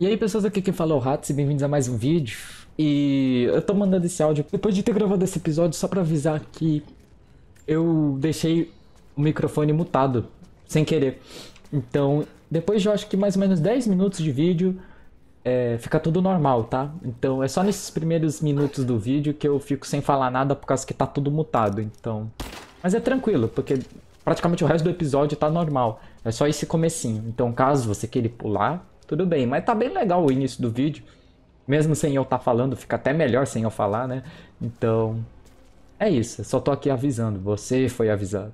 E aí pessoas, aqui quem fala é o Hatsu, bem-vindos a mais um vídeo. E eu tô mandando esse áudio depois de ter gravado esse episódio só pra avisar que eu deixei o microfone mutado, sem querer. Então, depois de eu acho que mais ou menos 10 minutos de vídeo, fica tudo normal, tá? Então é só nesses primeiros minutos do vídeo que eu fico sem falar nada por causa que tá tudo mutado, então... Mas é tranquilo, porque praticamente o resto do episódio tá normal. É só esse comecinho, então caso você queira pular... Tudo bem, mas tá bem legal o início do vídeo. Mesmo sem eu estar falando, fica até melhor sem eu falar, né? Então, é isso. Eu só tô aqui avisando. Você foi avisado.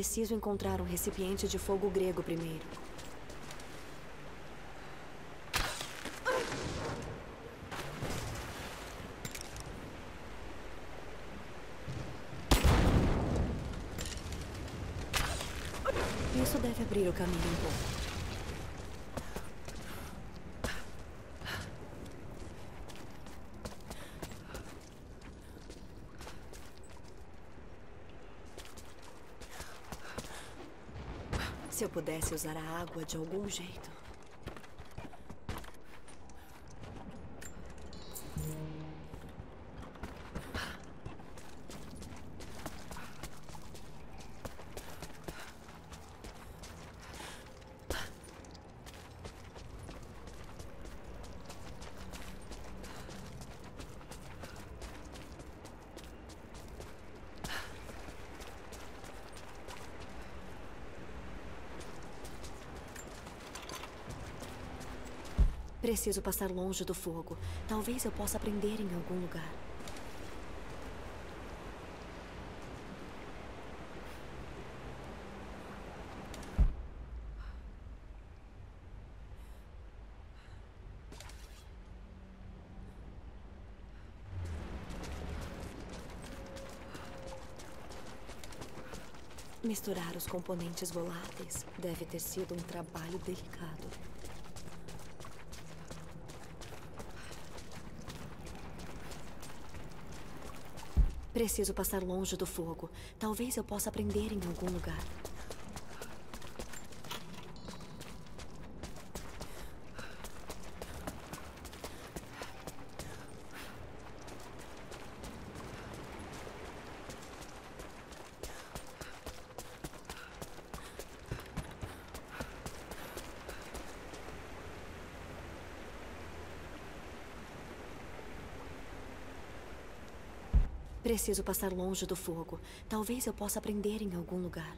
Preciso encontrar um recipiente de fogo grego primeiro. Isso deve abrir o caminho um pouco. Se eu pudesse usar a água de algum jeito. Preciso passar longe do fogo. Talvez eu possa aprender em algum lugar. Misturar os componentes voláteis deve ter sido um trabalho delicado. Preciso passar longe do fogo. Talvez eu possa aprender em algum lugar. Preciso passar longe do fogo. Talvez eu possa aprender em algum lugar.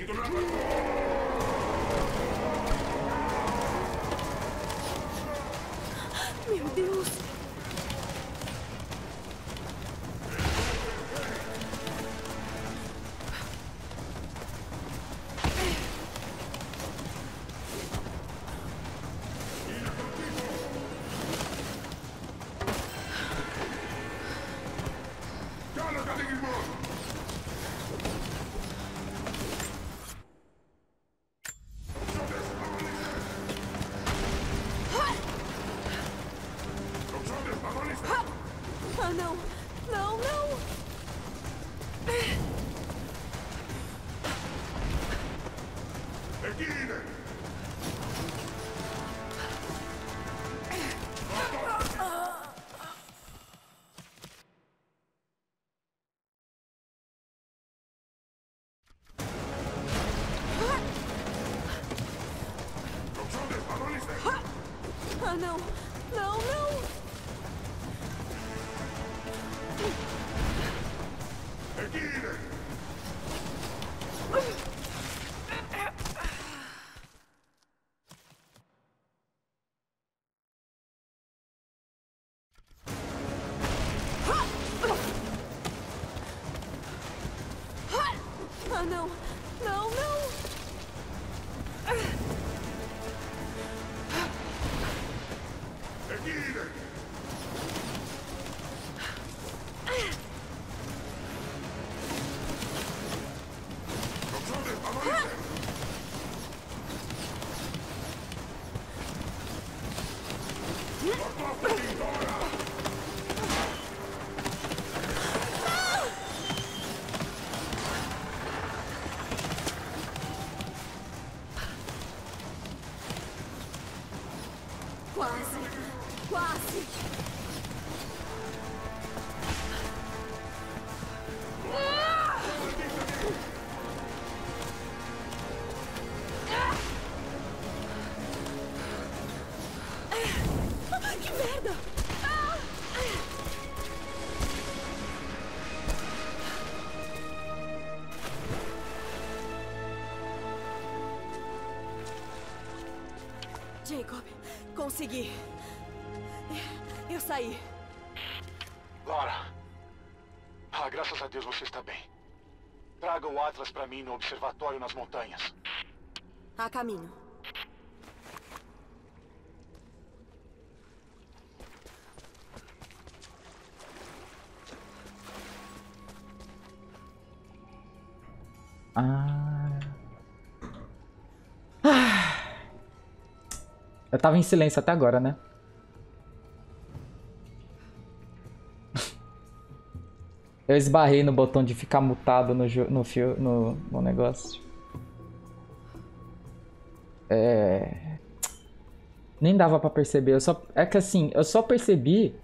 conseguido nada. Meu Deus! Jacob, consegui. Eu saí. Lara. Ah, graças a Deus você está bem. Traga o Atlas para mim no observatório nas montanhas. A caminho. Eu tava em silêncio até agora, né? Eu esbarrei no botão de ficar mutado no negócio. Nem dava pra perceber. É que assim, eu só percebi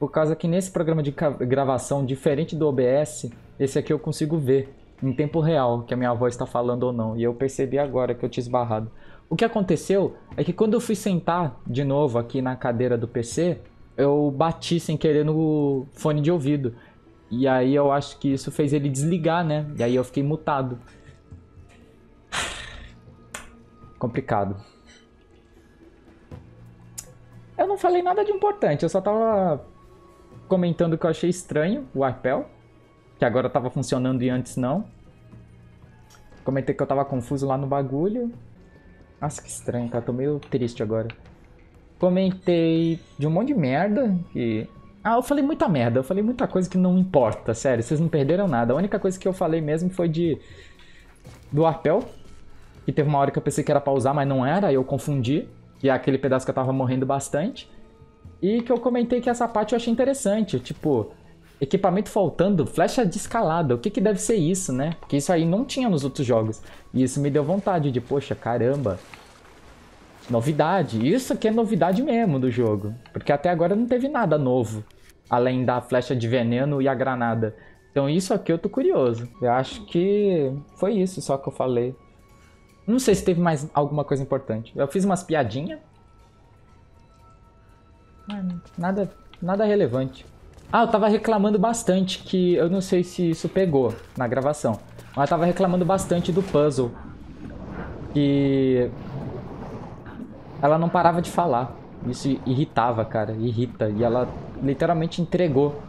por causa que nesse programa de gravação, diferente do OBS, esse aqui eu consigo ver em tempo real que a minha voz tá falando ou não. E eu percebi agora que eu tinha esbarrado. O que aconteceu é que quando eu fui sentar de novo aqui na cadeira do PC, eu bati sem querer no fone de ouvido. E aí eu acho que isso fez ele desligar, né? E aí eu fiquei mutado. Complicado. Eu não falei nada de importante, eu só tava comentando que eu achei estranho o Arpel, que agora tava funcionando e antes não. Comentei que eu tava confuso lá no bagulho. Nossa, que estranho, cara. Tô meio triste agora. Comentei de um monte de merda que... Ah, eu falei muita merda. Eu falei muita coisa que não importa, sério. Vocês não perderam nada. A única coisa que eu falei mesmo foi do Arpel. Que teve uma hora que eu pensei que era pra usar, mas não era. Aí eu confundi. Que é aquele pedaço que eu tava morrendo bastante. E que eu comentei que essa parte eu achei interessante. Tipo, equipamento faltando, flecha de escalada. O que que deve ser isso, né? Porque isso aí não tinha nos outros jogos. E isso me deu vontade de, poxa, caramba. Novidade. Isso aqui é novidade mesmo do jogo. Porque até agora não teve nada novo. Além da flecha de veneno e a granada. Então isso aqui eu tô curioso. Eu acho que foi isso só que eu falei. Não sei se teve mais alguma coisa importante. Eu fiz umas piadinhas. Nada relevante. Ah, eu tava reclamando bastante que... Eu não sei se isso pegou na gravação. Mas eu tava reclamando bastante do puzzle. Que... ela não parava de falar. Isso irritava, cara. Irrita. E ela literalmente entregou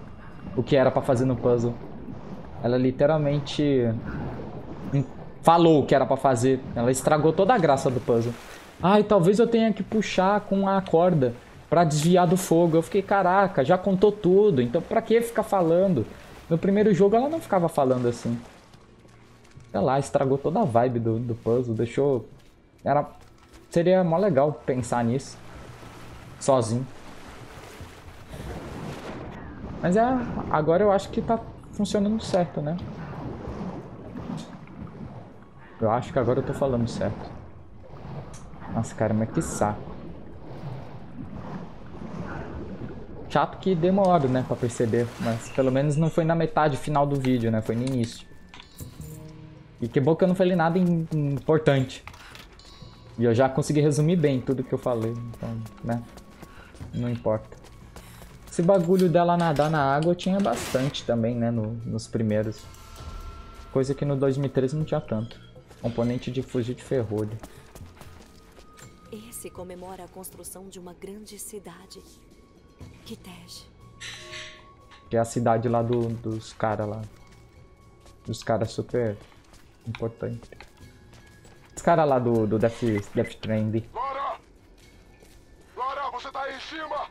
o que era pra fazer no puzzle. Ela literalmente... falou o que era pra fazer. Ela estragou toda a graça do puzzle. Ah, e talvez eu tenha que puxar com a corda pra desviar do fogo. Eu fiquei, caraca, já contou tudo. Então pra que ficar falando? No primeiro jogo ela não ficava falando assim. Sei lá, estragou toda a vibe do puzzle. Deixou... Seria mó legal pensar nisso. Sozinho. Mas é... agora eu acho que tá funcionando certo, né? Eu acho que agora eu tô falando certo. Nossa, cara, mas que saco. Chato que demora, né, pra perceber. Mas pelo menos não foi na metade final do vídeo, né? Foi no início. E que bom que eu não falei nada importante. E eu já consegui resumir bem tudo que eu falei. Então, né? Não importa. Esse bagulho dela nadar na água eu tinha bastante também, né? Nos primeiros. Coisa que no 2013 não tinha tanto. Componente de fugir de ferrolho. Esse comemora a construção de uma grande cidade. Kitej. Que é a cidade lá dos caras lá. Dos caras super importantes. Os caras lá do Death Trend. Lara! Lara, você tá aí em cima!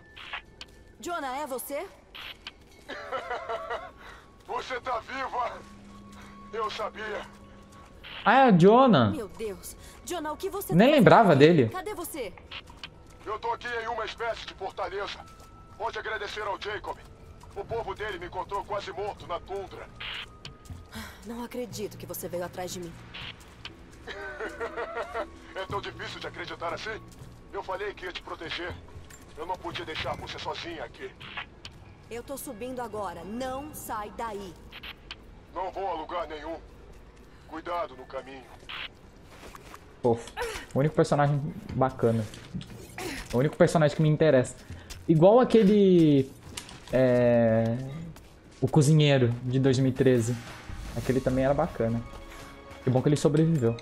Jonah, é você? Você tá viva! Eu sabia! Ah, é o Jonah! Meu Deus! Jonah, o que você... Nem lembrava dele. Cadê você? Eu tô aqui em uma espécie de fortaleza. Pode agradecer ao Jacob. O povo dele me encontrou quase morto na tundra. Não acredito que você veio atrás de mim. É tão difícil de acreditar assim? Eu falei que ia te proteger. Eu não podia deixar você sozinha aqui. Eu tô subindo agora. Não sai daí. Não vou a lugar nenhum. Cuidado no caminho. Fofo. O único personagem bacana. O único personagem que me interessa. Igual aquele... o cozinheiro de 2013. Aquele também era bacana. Que bom que ele sobreviveu.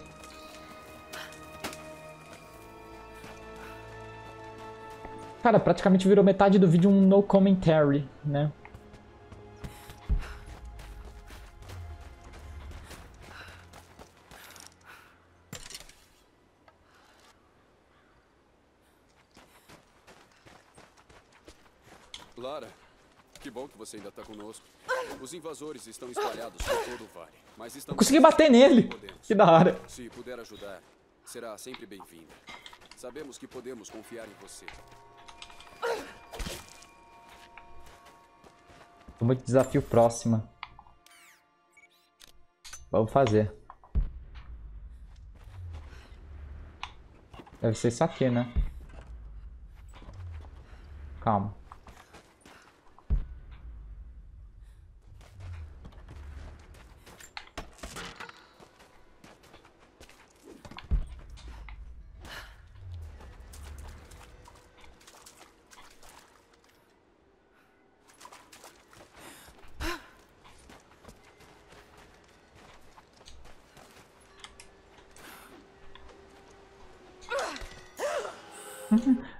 Cara, praticamente virou metade do vídeo um no commentary, né? Lara, que bom que você ainda tá conosco. Os invasores estão espalhados por todo o vale, mas estamos... Eu consegui bater nele! Que da hora! Se puder ajudar, será sempre bem-vinda. Sabemos que podemos confiar em você. Tô muito desafio próxima. Vamos fazer. Deve ser isso aqui, né? Calma.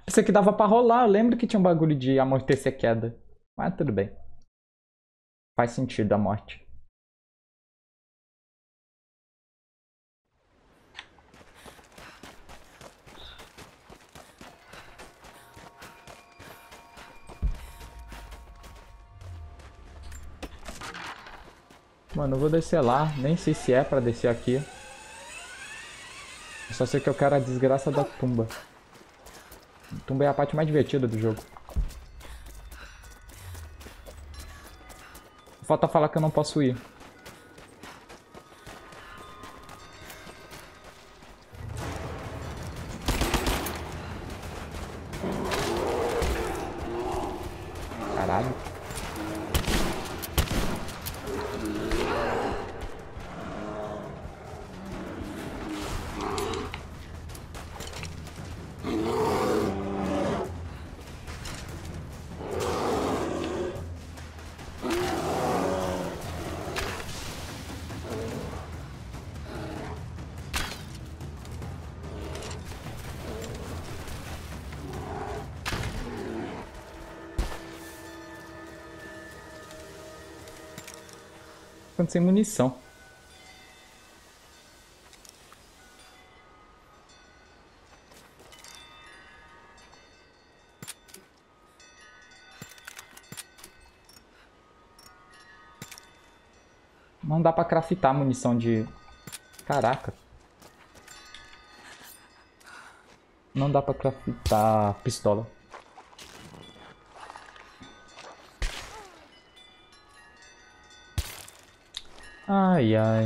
Isso aqui dava pra rolar, eu lembro que tinha um bagulho de amortecer queda. Mas tudo bem. Faz sentido a morte. Mano, eu vou descer lá, nem sei se é pra descer aqui. Eu só sei que eu quero a desgraça da tumba. Tumba é a parte mais divertida do jogo. Falta falar que eu não posso ir. Caralho. ficando sem munição. Não dá pra craftar munição de... Caraca. Não dá pra craftar pistola. Ai, ai.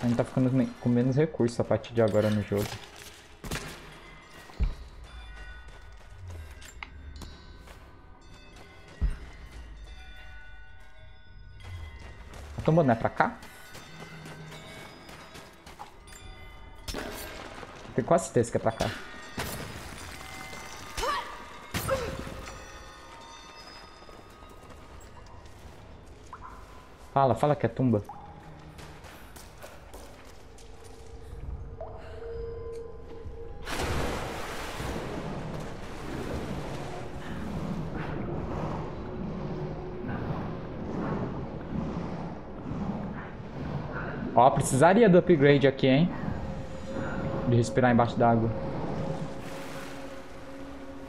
A gente tá ficando com menos recursos a partir de agora no jogo. A tomba não é pra cá? Tenho quase certeza que é pra cá. Fala, fala que é tumba. Ó, precisaria do upgrade aqui, hein? De respirar embaixo d'água.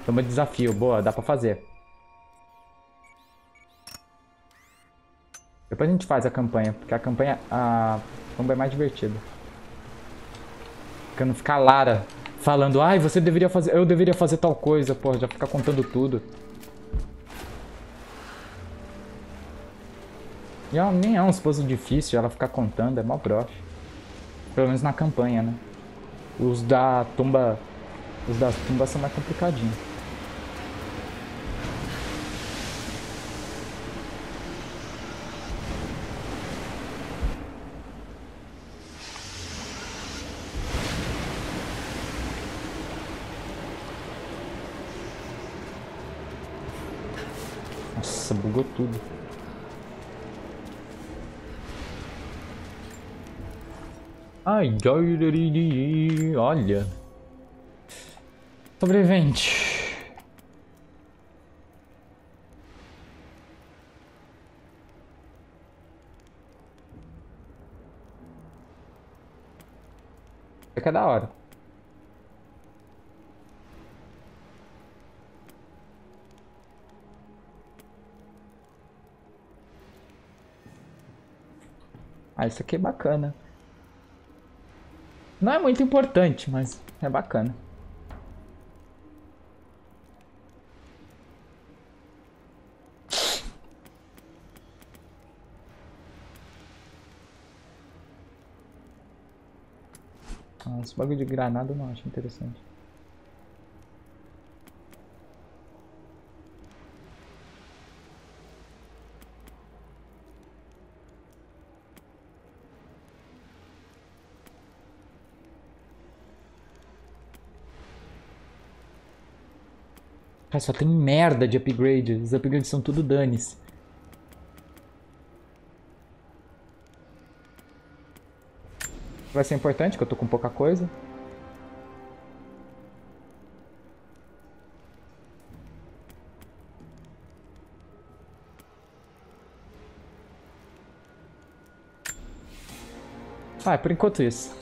Toma desafio, boa, dá pra fazer. Depois a gente faz a campanha, porque a campanha... A bomba é mais divertida. Porque não ficar Lara falando, ai, você deveria fazer... Eu deveria fazer tal coisa, pô, já fica contando tudo. E ela nem é um puzzle difícil, ela ficar contando, é mó broche. Pelo menos na campanha, né? Os da tumba são mais complicadinhos. Nossa, bugou tudo. Ai, olha. Sobrevivente. É que é da hora. Ah, isso aqui é bacana. Não é muito importante, mas é bacana. Ah, esse bagulho de granada eu não acho interessante. Cara, só tem merda de upgrade. Os upgrades são tudo dane-se. Vai ser importante, que eu tô com pouca coisa. Ah, é por enquanto isso.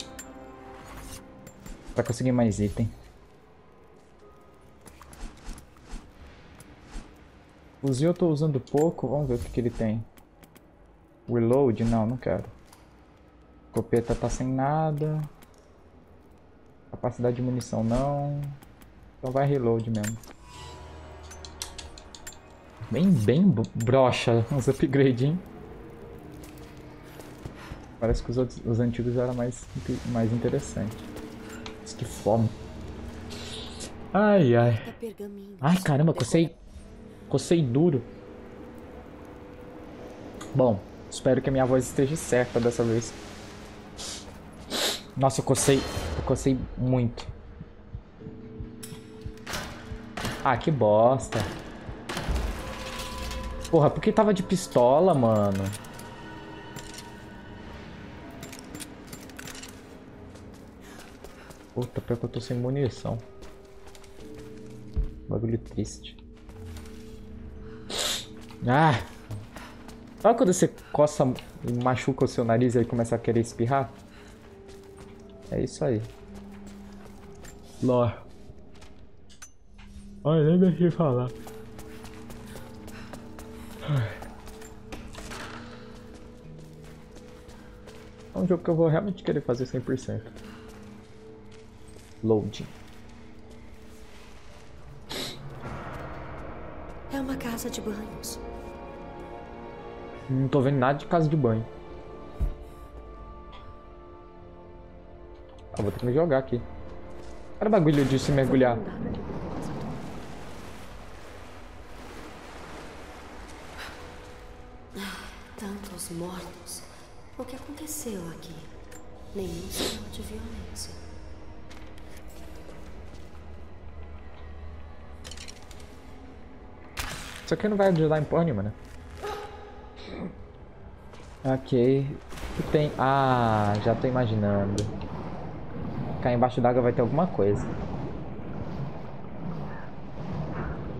Pra conseguir mais item. Fuzil eu tô usando pouco, vamos ver o que, que ele tem. Reload? Não, não quero. Copeta tá sem nada. Capacidade de munição não. Então vai reload mesmo. Bem broxa uns upgrades, hein? Parece que os antigos eram mais interessantes. Mas que fome. Ai, ai. Ai, caramba, cocei duro. Bom, Espero que a minha voz esteja certa dessa vez. Nossa, eu cocei muito. Ah, que bosta. Porra, por que tava de pistola, mano? Puta, pior que eu tô sem munição. Bagulho triste. Ah! Sabe quando você coça e machuca o seu nariz e aí começa a querer espirrar? É isso aí. Ló. Olha, nem deixei falar. É um jogo que eu vou realmente querer fazer 100%. Loading. É uma casa de banhos. Não tô vendo nada de casa de banho. Ah, vou ter que me jogar aqui. Olha o bagulho de se mergulhar. Tantos mortos. O que aconteceu aqui? Nenhum sinal de violência. Isso aqui não vai ajudar em porra nenhuma, né? Ok. E tem... Ah, já tô imaginando. Cá embaixo d'água vai ter alguma coisa.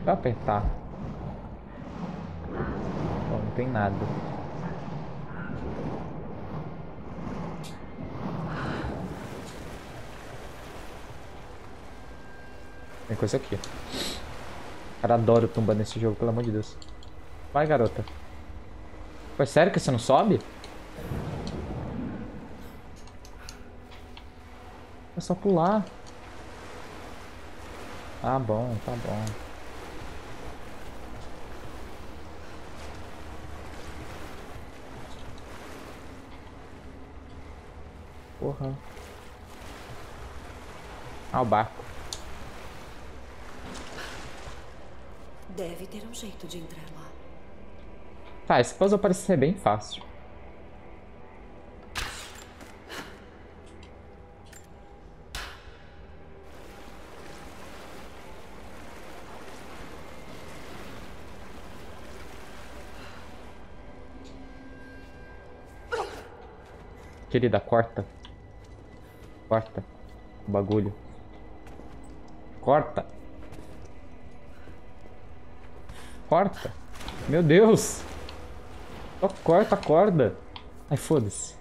Vou apertar. Bom, não tem nada. Tem coisa aqui. Cara, adoro tumba nesse jogo, pelo amor de Deus. Vai, garota. Foi sério que você não sobe? É só pular. Tá bom, tá bom. Porra. Ah, o barco. Deve ter um jeito de entrar lá. Tá, esse puzzle parece ser bem fácil. Querida, corta. Corta o bagulho. Corta. Corta. Meu Deus. Só corta a corda. Ai, foda-se.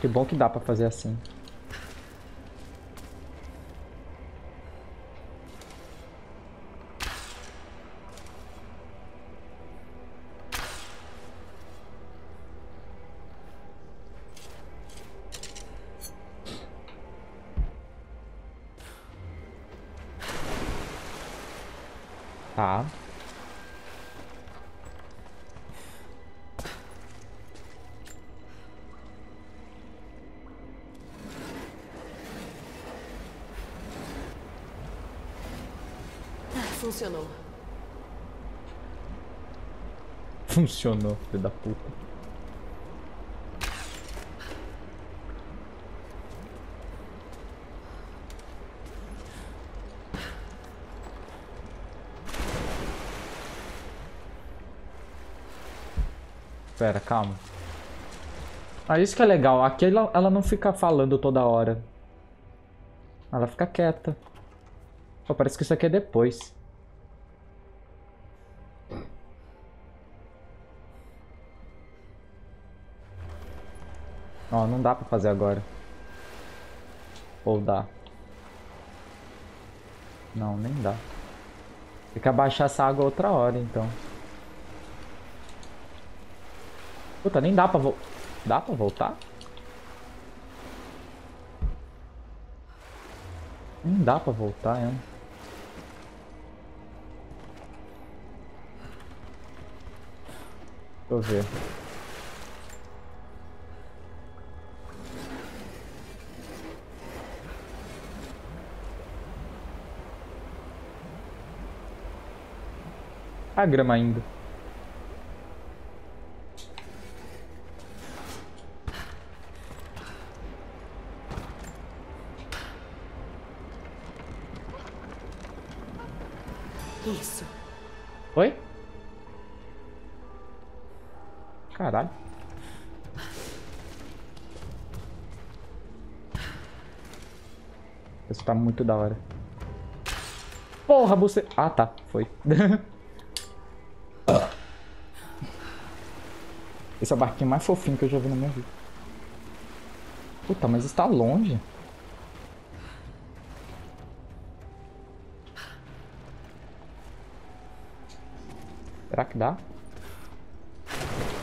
Que bom que dá pra fazer assim. Tá. Funcionou. Funcionou, filho da puta. Pera, calma. Ah, isso que é legal. Aqui ela não fica falando toda hora. Ela fica quieta. Pô, parece que isso aqui é depois. Ó, não dá pra fazer agora. Ou dá. Não, nem dá. Tem que abaixar essa água outra hora, então. Puta, nem dá pra voltar. Dá pra voltar? Nem dá pra voltar, é. Deixa eu ver. a grama ainda. Isso. Oi? Caralho. Isso tá muito da hora. Porra, você... Ah, tá. Foi. Esse é o barquinho mais fofinho que eu já vi na minha vida. Puta, mas está longe. Será que dá?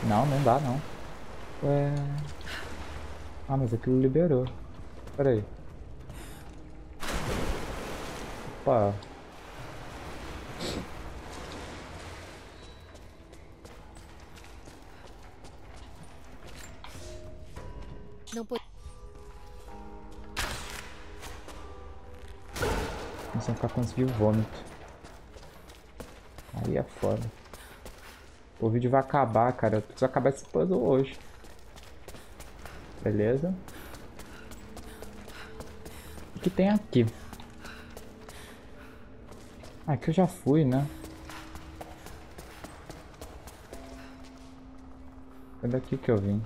Não, não dá, não. Ué... Ah, mas aquilo liberou. Pera aí. Opa. Não pode... Começando a ficar conseguindo vômito. Aí é foda. O vídeo vai acabar, cara. Eu preciso acabar esse puzzle hoje. Beleza. O que tem aqui? Aqui eu já fui, né? É daqui que eu vim.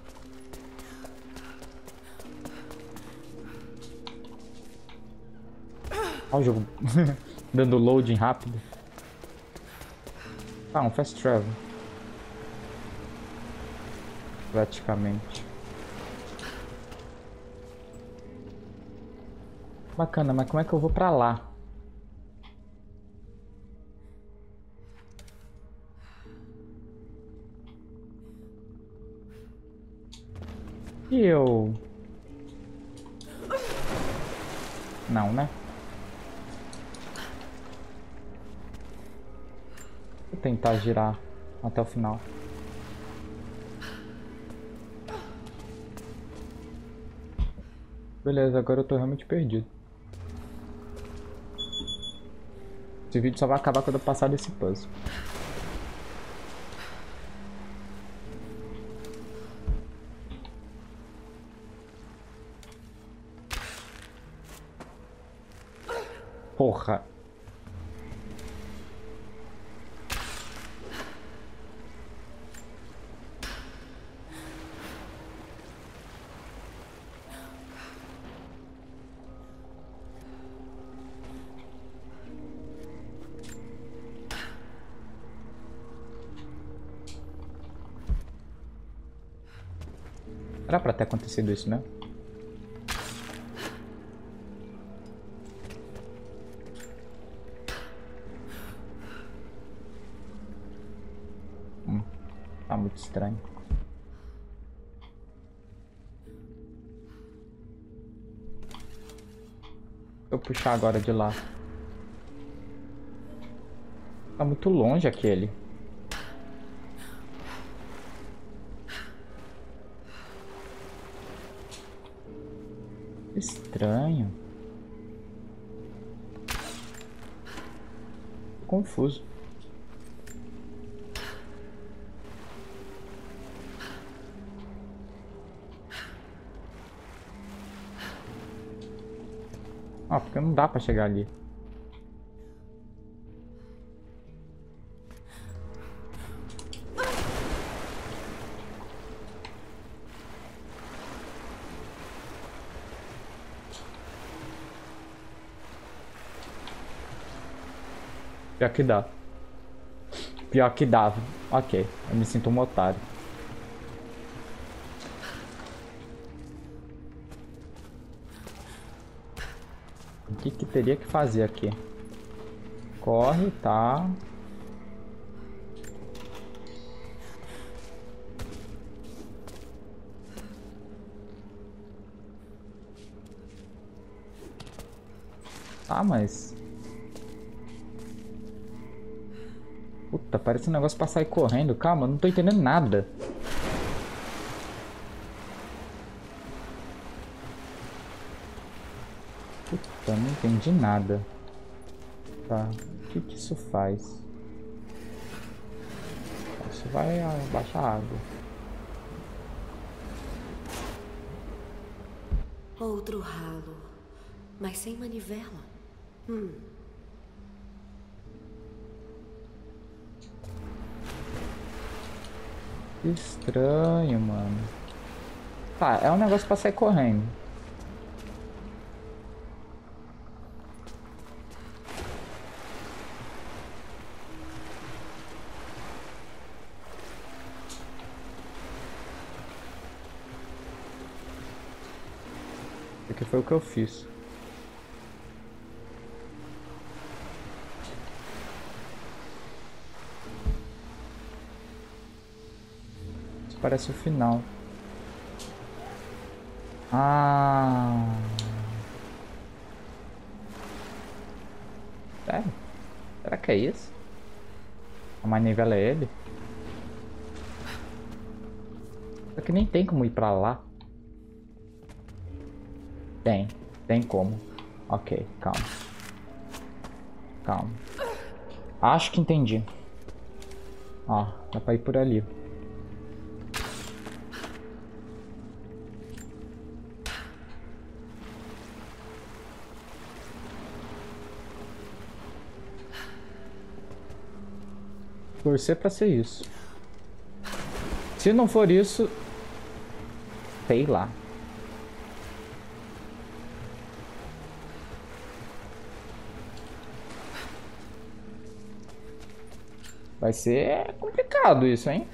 Olha o jogo dando loading rápido. Ah, um fast travel. Praticamente. Bacana, mas como é que eu vou pra lá? E eu... Não, né? Vou tentar girar até o final. Beleza, agora eu tô realmente perdido. Esse vídeo só vai acabar quando eu passar desse puzzle. Porra. Era pra ter acontecido isso, né? Tá muito estranho. Vou puxar agora de lá. Tá muito longe aquele. Estranho. Confuso. Ah, porque não dá pra chegar ali. Pior que dá. Pior que dava. Ok, eu me sinto um otário. O que que teria que fazer aqui? Corre, tá? Ah, mas... Puta, parece um negócio pra sair correndo. Calma, não tô entendendo nada. Puta, não entendi nada. Tá, o que que isso faz? você vai abaixar a água. Outro ralo, mas sem manivela. Estranho, mano. Tá, é um negócio pra sair correndo. Porque foi o que eu fiz. Isso parece o final. Ah. É? Será que é isso? A manivela é ele? Só que nem tem como ir pra lá. Tem. Tem como. Ok, calma. Calma. Acho que entendi. Ó, dá pra ir por ali. Torcer pra ser isso. Se não for isso... sei lá. Vai ser complicado isso, hein?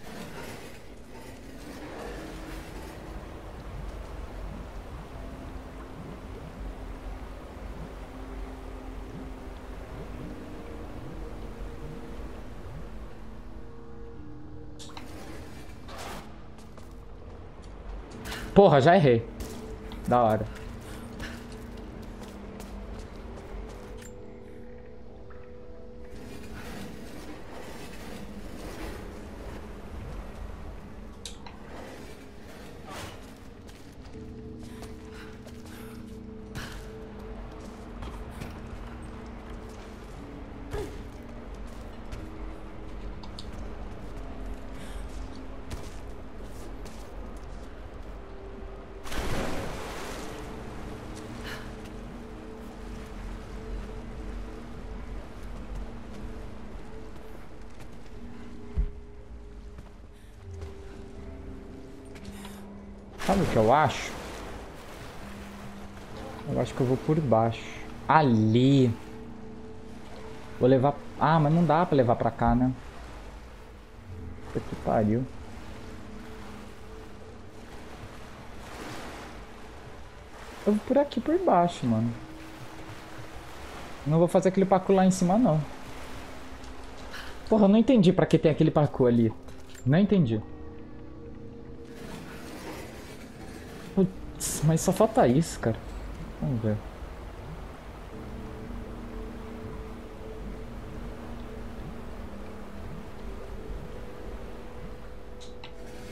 Porra, já errei. Da hora. Sabe o que eu acho? Eu acho que eu vou por baixo. Ali. Vou levar... ah, mas não dá pra levar pra cá, né? Puta que pariu. Eu vou por aqui, por baixo, mano. Não vou fazer aquele parkour lá em cima, não. Porra, eu não entendi pra que tem aquele parkour ali. Não entendi. Mas só falta isso, cara. Vamos ver.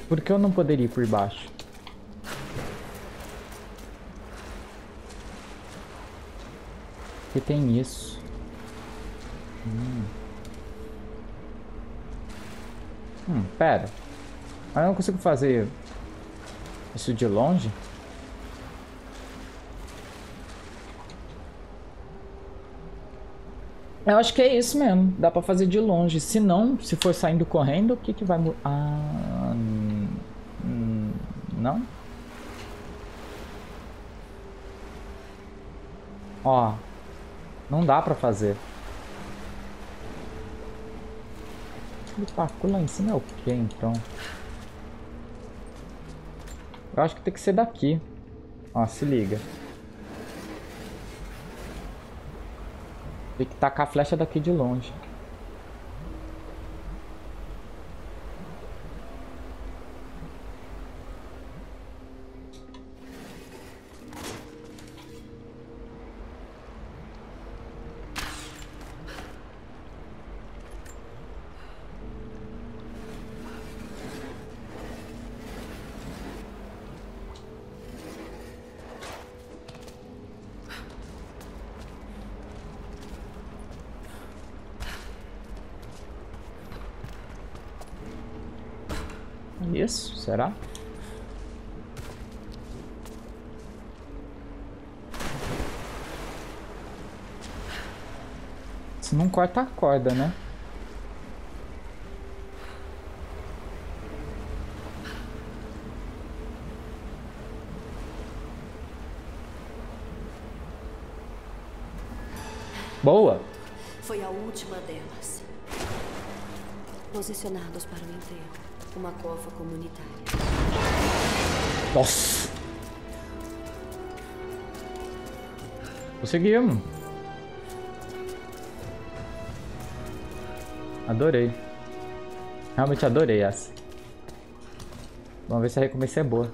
Por que eu não poderia ir por baixo? Porque tem isso. Pera. Mas eu não consigo fazer isso de longe? Eu acho que é isso mesmo. Dá pra fazer de longe. Se não, se for saindo correndo, o que que vai... ah... não? Ó. Não dá pra fazer. O parkour lá em cima é o que, então? Eu acho que tem que ser daqui. Ó, se liga. Tem que tacar a flecha daqui de longe. Isso, será? Se não corta a corda, né? Boa! Foi a última delas. Posicionados para o enterro. Uma cova comunitária. Nossa! Conseguimos! Adorei. Realmente adorei essa. Vamos ver se a recompensa é boa.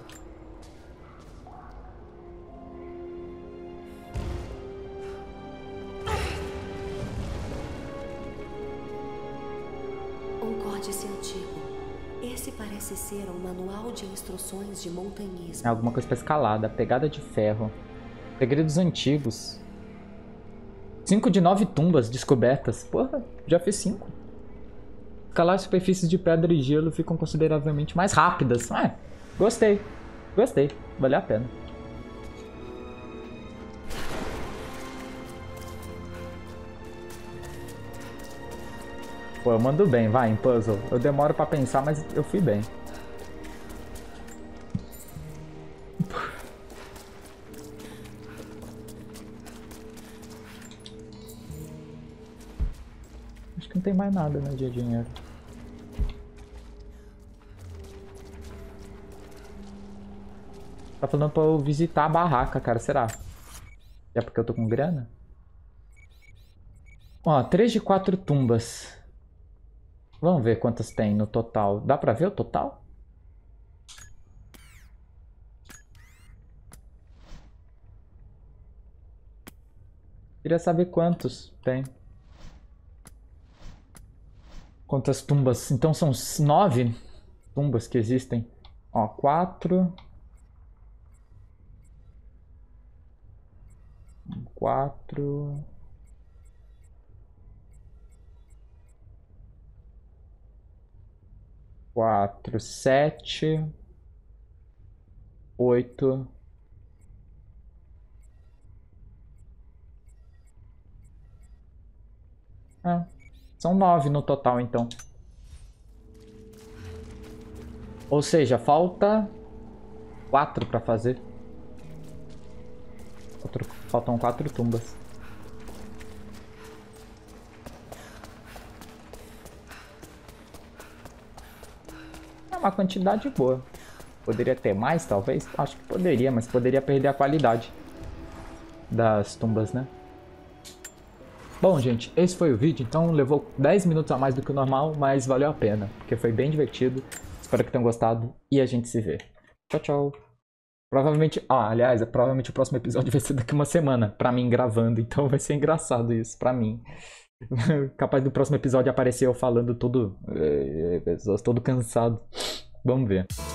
De montanhismo. É alguma coisa para escalada, pegada de ferro, segredos antigos. 5 de 9 tumbas descobertas. Porra, já fiz 5. Escalar superfícies de pedra e gelo ficam consideravelmente mais rápidas. Ah, gostei, gostei, valeu a pena. Pô, eu mando bem, vai, em puzzle. Eu demoro para pensar, mas eu fui bem. Não tem mais nada, né, de dinheiro. Tá falando pra eu visitar a barraca, cara. Será? É porque eu tô com grana? Ó, 3 de 4 tumbas. Vamos ver quantas tem no total. Dá pra ver o total? Queria saber quantos tem. Quantas tumbas? Então são 9 tumbas que existem. Ó, 4. Quatro, 7. 8. 9 no total, então. Ou seja, falta 4 para fazer. Faltam 4 tumbas. É uma quantidade boa. Poderia ter mais, talvez? Acho que poderia, mas poderia perder a qualidade das tumbas, né? Bom, gente, esse foi o vídeo, então levou 10 minutos a mais do que o normal, mas valeu a pena, porque foi bem divertido. Espero que tenham gostado e a gente se vê. Tchau, tchau. Provavelmente o próximo episódio vai ser daqui uma semana, pra mim gravando, então vai ser engraçado isso, pra mim. Capaz do próximo episódio aparecer eu falando todo cansado. Vamos ver.